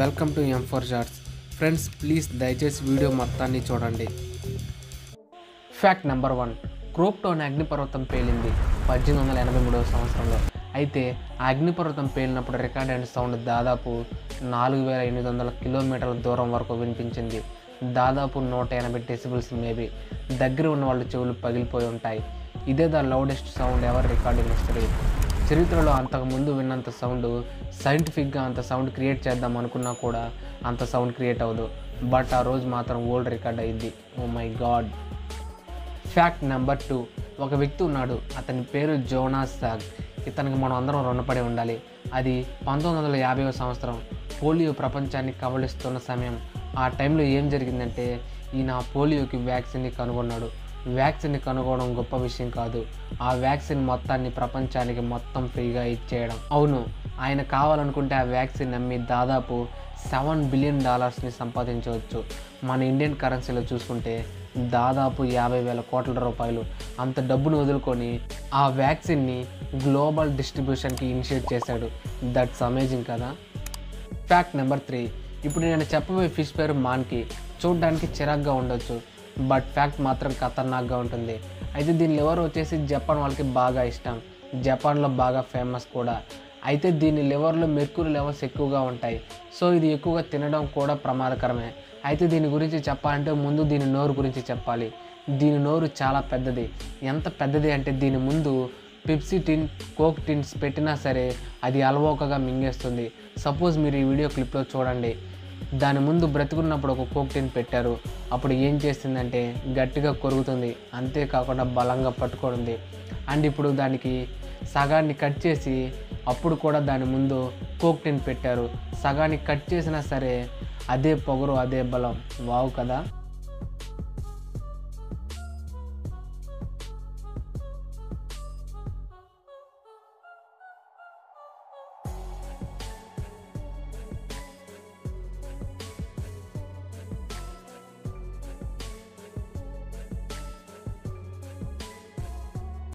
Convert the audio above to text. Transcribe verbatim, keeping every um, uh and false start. Welcome to M four shorts friends, please దయచేసి video మొత్తాన్ని చూడండి. ఫ్యాక్ట్ నెంబర్ వన్, క్రోప్టోన్ అగ్నిపర్వతం పేలింది పద్దెనిమిది వందల ఎనభై మూడవ సంవత్సరంలో. అయితే ఆ అగ్నిపర్వతం పేలినప్పుడు రికార్డ్ అండ్ సౌండ్ దాదాపు నాలుగు వేల ఎనిమిది వందల కిలోమీటర్ల దూరం వరకు వినిపించింది. దాదాపు నూట ఎనభై డెసిబుల్స్ మేబీ. దగ్గర ఉన్న వాళ్ళు చెవులు పగిలిపోయి ఉంటాయి. ఇదే the loudest sound ever recording history. చరిత్రలో అంతకుముందు విన్నంత సౌండ్, సైంటిఫిక్గా అంత సౌండ్ క్రియేట్ చేద్దాం అనుకున్నా కూడా అంత సౌండ్ క్రియేట్ అవ్వదు. బట్ ఆ రోజు మాత్రం వరల్డ్ రికార్డ్ అయింది. Oh my god. Fact number two, ఒక వ్యక్తి ఉన్నాడు, అతని పేరు జోనాస్ సాగ్. ఇతనికి మనం అందరం రుణపడి ఉండాలి. అది పంతొమ్మిది వందల యాభైవ సంవత్సరం, పోలియో ప్రపంచాన్ని కబళిస్తున్న సమయం. ఆ టైంలో ఏం జరిగిందంటే, ఈయన పోలియోకి వ్యాక్సిన్ని కనుగొన్నాడు. వ్యాక్సిన్ కనుగొనడం గొప్ప విషయం కాదు, ఆ వ్యాక్సిన్ మొత్తాన్ని ప్రపంచానికి మొత్తం ఫ్రీగా ఇచ్చేయడం. అవును, ఆయన కావాలనుకుంటే ఆ వ్యాక్సిన్ అమ్మి దాదాపు సెవెన్ బిలియన్ డాలర్స్ని సంపాదించవచ్చు. మన ఇండియన్ కరెన్సీలో చూసుకుంటే దాదాపు యాభై వేల కోట్ల రూపాయలు. అంత డబ్బును వదులుకొని ఆ వ్యాక్సిన్ని గ్లోబల్ డిస్ట్రిబ్యూషన్కి ఇనిషియేట్ చేశాడు. దట్స్ అమేజింగ్ కదా. ఫ్యాక్ట్ నెంబర్ త్రీ, ఇప్పుడు నేను చెప్పబోయే ఫిష్ పేరు మాన్కి. చూడడానికి చిరాగ్గా ఉండొచ్చు, బట్ ఫ్యాక్ట్ మాత్రం ఖతర్నాక్గా ఉంటుంది. అయితే దీని లివర్ వచ్చేసి జపాన్ వాళ్ళకి బాగా ఇష్టం, జపాన్లో బాగా ఫేమస్ కూడా. అయితే దీని లివర్లో మెర్క్యూరీ లెవెల్స్ ఎక్కువగా ఉంటాయి, సో ఇది ఎక్కువగా తినడం కూడా ప్రమాదకరమే. అయితే దీని గురించి చెప్పాలంటే ముందు దీని నోరు గురించి చెప్పాలి. దీని నోరు చాలా పెద్దది. ఎంత పెద్దది అంటే దీని ముందు పెప్సీ టిన్, కోక్ టిన్స్ పెట్టినా సరే అది అలవోకగా మింగేస్తుంది. సపోజ్ మీరు ఈ వీడియో క్లిప్లో చూడండి, దాని ముందు బ్రతుకున్నప్పుడు ఒక కోక్ టిన్ పెట్టారు, అప్పుడు ఏం చేసిందంటే గట్టిగా కొరుకుతుంది, అంతేకాకుండా బలంగా పట్టుకుంది. అండ్ ఇప్పుడు దానికి సగాన్ని కట్ చేసి, అప్పుడు కూడా దాని ముందు కోక్ టిన్ పెట్టారు, సగాన్ని కట్ చేసినా సరే అదే పొగరు, అదే బలం. వావ్ కదా.